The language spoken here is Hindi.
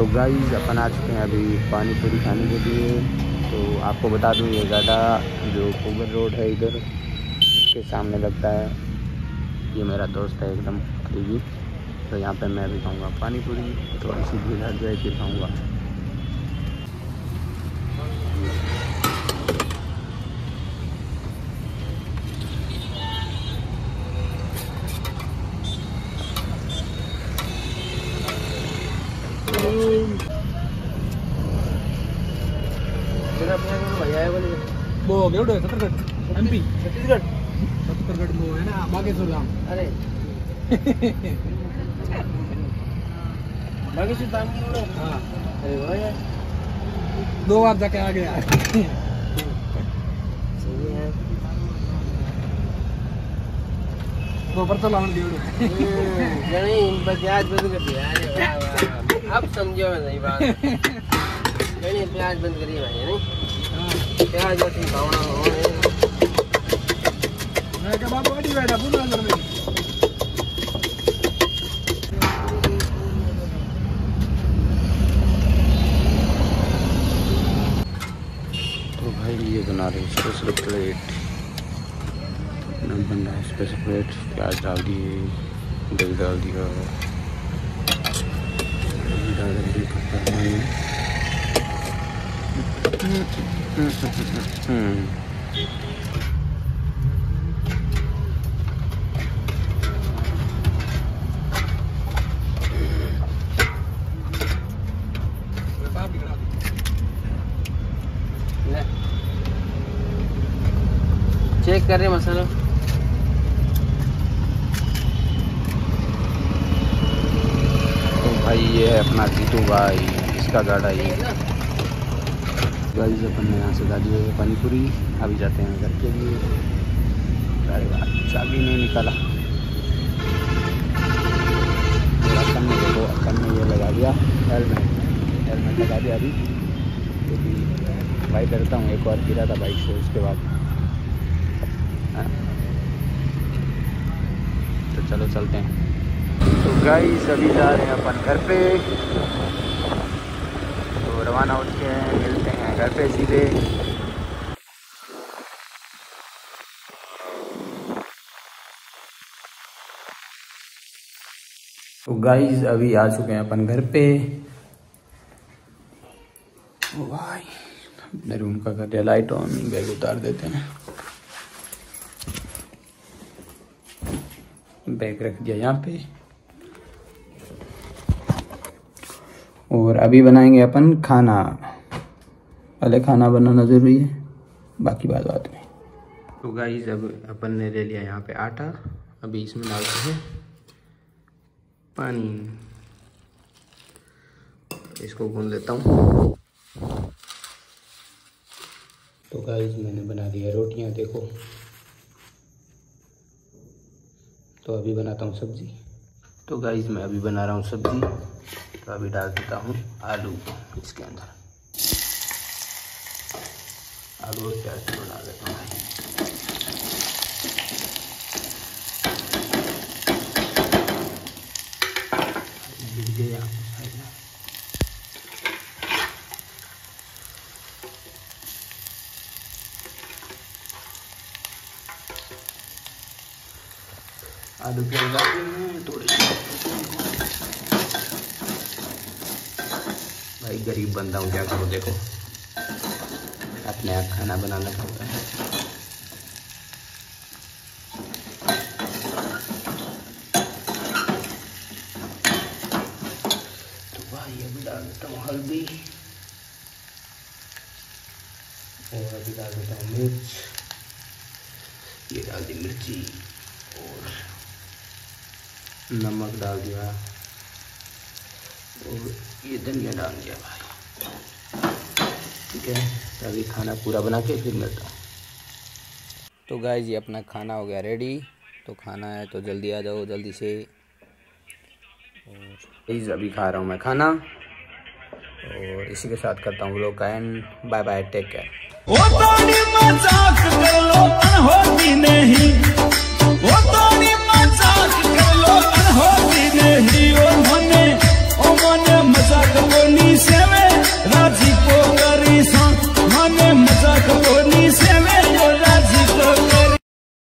तो गाइस अपन आ चुके हैं अभी पानी पूरी खाने के लिए। तो आपको बता दूं ये ज़्यादा जो कोबर रोड है इधर उसके सामने लगता है। ये मेरा दोस्त है एकदम करीबी। तो यहाँ पे मैं भी खाऊंगा पानी पूरी, थोड़ी सी भीड़ हट जाए फिर खाऊँगा। वो गेवड़े छत्तीसगढ़ एमपी छत्तीसगढ़ वो है ना बागेश्वर धाम। अरे बागेश्वर धाम। हाँ अरे भाई दो बार जाके आ गया। सही है वो पर तो लावन गेवड़े यानी बजाज बंद कर दिया। अरे अब समझो नहीं बात यानी बजाज बंद करिए भाई यानी प्याज की भावना हो मैं क्या बाप गाड़ी बैठा पूरा अंदर में। तो भाई ये बना रहे स्पेशल प्लेट बन रहा है। स्पेशल प्लेट प्याज डाल दिए, दही डाल दिया, चेक कर रहे मसाला। तो भाई ये अपना जीतू भाई इसका गाड़ा ये गाइस अपन ने यहाँ से खा दी है पानीपुरी। अभी जाते हैं घर के लिए। अरे बात चाबी नहीं निकाला अक्कन ने, देखो अक्कन ने ये लगा दिया हेलमेट लगा दिया अभी, क्योंकि तो बाइक करता हूँ एक बार गिरा था बाइक से उसके बाद। तो चलो चलते हैं। तो गाइस अभी जा रहे हैं अपन घर पे। तो रवाना हो चुके हैं, मिलते हैं घर पे सीधे। तो गाइस अभी आ चुके हैं अपन घर पे। ओ भाई अपने रूम का कर दिया लाइट ऑन, बैग उतार देते हैं। बैग रख दिया यहाँ पे और अभी बनाएंगे अपन खाना। पहले खाना बनाना ज़रूरी है, बाकी बाद में। तो गाइस अब अपन ने ले लिया यहाँ पे आटा, अभी इसमें डालते हैं पानी, इसको गूंद लेता हूँ। तो गाइस मैंने बना दिया रोटियाँ देखो। तो अभी बनाता हूँ सब्जी। तो गाइस मैं अभी बना रहा हूँ सब्जी। तो अभी डाल देता हूँ आलू इसके अंदर, आलू और प्याज को डाल देता हूँ। आलू प्याज डाल देंगे थोड़ी। भाई गरीब बंदा हूँ क्या करूँ, देखो अपने आप खाना बनाना पड़ता है। तो भाई अभी डाल देता हूँ हल्दी और अभी डाल देता हूँ मिर्च। ये डाल दी मिर्ची और नमक डाल दिया और ये धनिया डाल दिया भाई। ठीक है तो अभी खाना पूरा बना के फिर मिलता हूँ। तो गाइस ये अपना खाना हो गया रेडी। तो खाना है तो जल्दी आ जाओ जल्दी से। और अभी खा रहा हूँ मैं खाना और इसी के साथ करता हूँ व्लॉग का end. Bye bye, take care.